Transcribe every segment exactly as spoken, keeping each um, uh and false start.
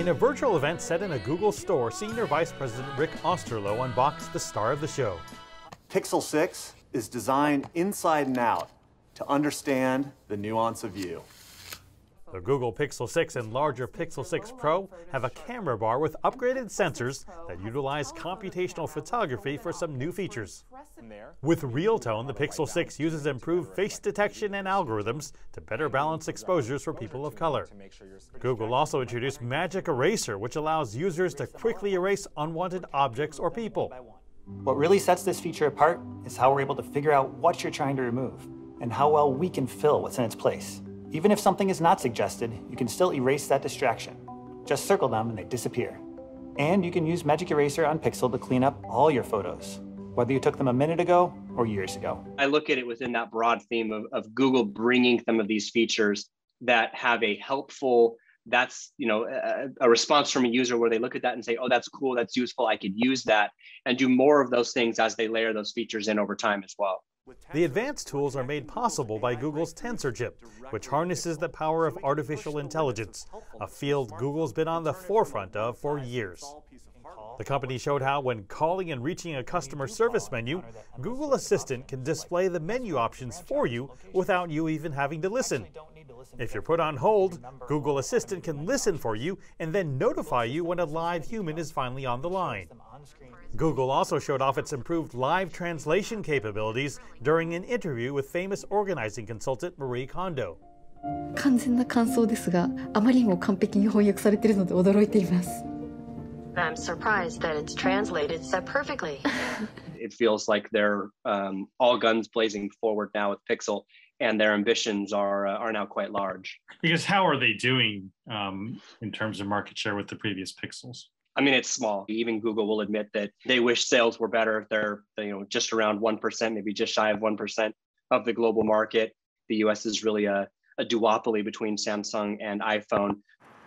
In a virtual event set in a Google store, Senior Vice President Rick Osterloh unboxed the star of the show. Pixel six is designed inside and out to understand the nuance of you. The Google Pixel six and larger Pixel six Pro have a camera bar with upgraded sensors that utilize computational photography for some new features. With Real Tone, the Pixel six uses improved face detection and algorithms to better balance exposures for people of color. Google also introduced Magic Eraser, which allows users to quickly erase unwanted objects or people. What really sets this feature apart is how we're able to figure out what you're trying to remove and how well we can fill what's in its place. Even if something is not suggested, you can still erase that distraction. Just circle them and they disappear. And you can use Magic Eraser on Pixel to clean up all your photos, whether you took them a minute ago or years ago. I look at it within that broad theme of, of Google bringing some of these features that have a helpful, that's, you know, a, a response from a user where they look at that and say, oh, that's cool, that's useful, I could use that, and do more of those things as they layer those features in over time as well. The advanced tools are made possible by Google's Tensor chip, which harnesses the power of artificial intelligence, a field Google's been on the forefront of for years. The company showed how when calling and reaching a customer service menu, Google Assistant can display the menu options for you without you even having to listen. If you're put on hold, Google Assistant can listen for you and then notify you when a live human is finally on the line. Google also showed off its improved live translation capabilities during an interview with famous organizing consultant Marie Kondo. I'm surprised that it's translated so perfectly. It feels like they're um, all guns blazing forward now with Pixel, and their ambitions are, uh, are now quite large. Because how are they doing um, in terms of market share with the previous Pixels? I mean, it's small. Even Google will admit that they wish sales were better. They're, you know, just around one percent, maybe just shy of one percent of the global market. The U S is really a, a duopoly between Samsung and iPhone.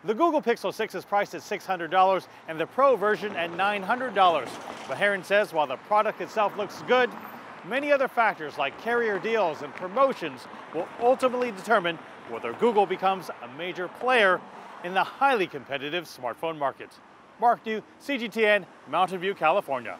The Google Pixel six is priced at six hundred dollars and the Pro version at nine hundred dollars. But Heron says while the product itself looks good, many other factors like carrier deals and promotions will ultimately determine whether Google becomes a major player in the highly competitive smartphone market. Mark Niu, C G T N, Mountain View, California.